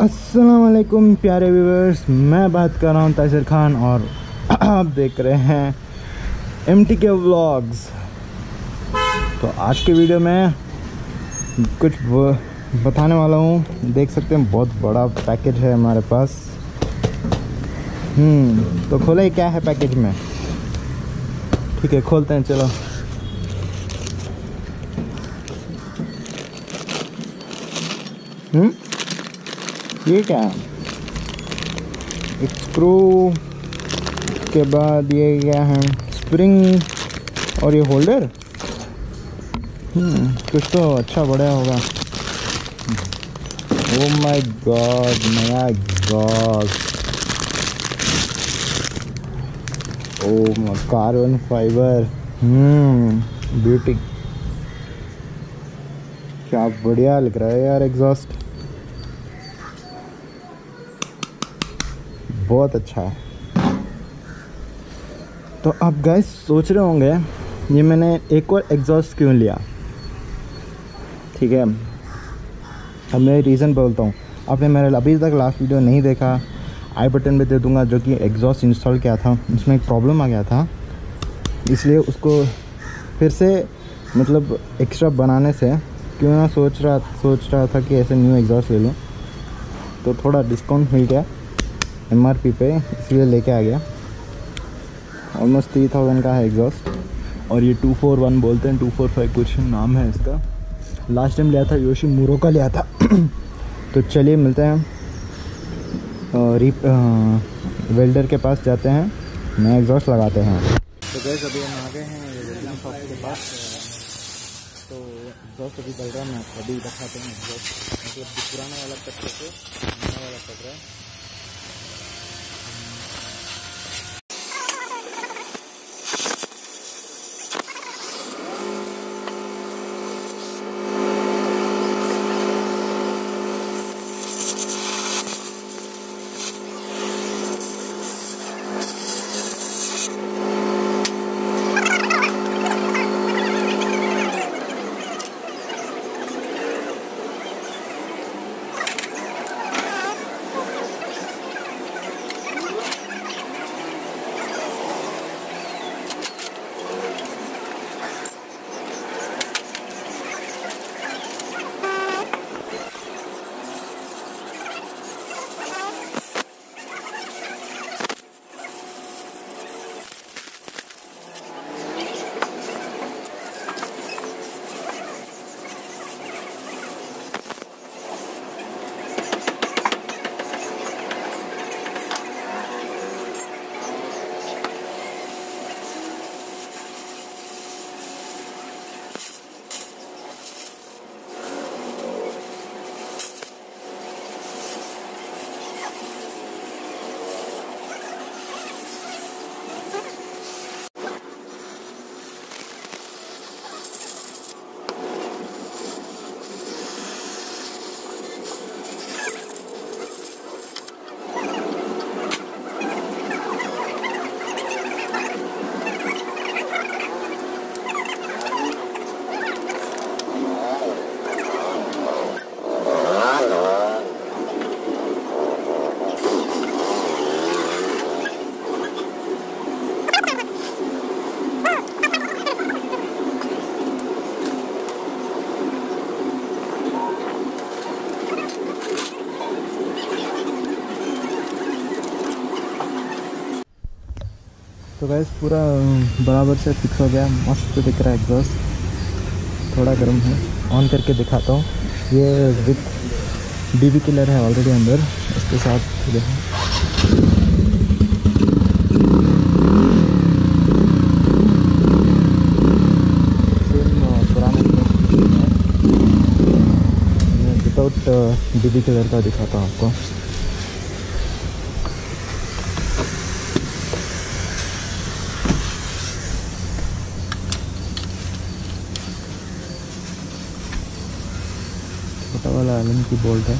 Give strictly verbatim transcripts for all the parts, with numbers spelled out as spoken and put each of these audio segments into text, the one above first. अस्सलाम वालेकुम प्यारे व्यूवर्स, मैं बात कर रहा हूँ ताहिर खान और आप देख रहे हैं एमटीके व्लॉग्स। तो आज के वीडियो में कुछ बताने वाला हूँ। देख सकते हैं बहुत बड़ा पैकेज है हमारे पास। हम्म तो खोले क्या है पैकेज में, ठीक है खोलते हैं चलो। हम्म ये क्या है? एक स्क्रू, के बाद ये क्या है, स्प्रिंग और ये होल्डर। हम्म कुछ तो अच्छा बढ़िया होगा। Oh my god my god, oh my, carbon fibre. Hmm beauty, क्या बढ़िया लग रहा है यार। एग्जॉस्ट बहुत अच्छा है। तो आप गाइस सोच रहे होंगे ये मैंने एक और एग्जॉस्ट क्यों लिया, ठीक है। अब मैं रीज़न बोलता हूँ। आपने मेरा अभी तक लास्ट वीडियो नहीं देखा, आई बटन पे दे दूँगा, जो कि एग्जॉस्ट इंस्टॉल किया था उसमें एक प्रॉब्लम आ गया था, इसलिए उसको फिर से मतलब एक्स्ट्रा बनाने से क्यों ना सोच रहा सोच रहा था कि ऐसे न्यू एग्जॉस्ट ले लूँ, तो थोड़ा डिस्काउंट मिल गया एम आर पी पे, इसलिए लेके आ गया। ऑलमोस्ट थ्री थाउजेंड का है एग्जॉस्ट, और ये टू फोर वन बोलते हैं, टू फोर फाइव कुछ नाम है इसका। लास्ट टाइम लिया था योशी मूरो का लिया था। तो चलिए मिलते हैं रीप वेल्डर के पास, जाते हैं नया एग्जॉस्ट लगाते हैं। तो गैस अभी हम आ गए हैं वेल्डिंग शॉप के पास। तो एग्जॉस्ट अभी चल रहा है, मैं अभी दिखाते हैं एग्जॉस्ट। मतलब पुराना वाला कट करके नया वाला कट रहा है। तो गैस पूरा बराबर से फिक्स हो गया, मस्त दिख रहा है एग्जॉस्ट। थोड़ा गर्म है, ऑन करके दिखाता हूँ। ये विथ डीबी किलर है ऑलरेडी अंदर, उसके साथ देखो पुराना विदाउट डीबी किलर का दिखाता हूँ आपको। छोटा वाला एलन की बोल्ट है,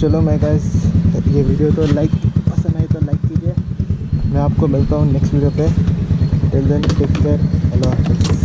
चलो मैं गाइस ये वीडियो तो लाइक पसंद आई तो लाइक कीजिए, मैं आपको मिलता हूँ नेक्स्ट वीडियो पे। Till then take care, hello.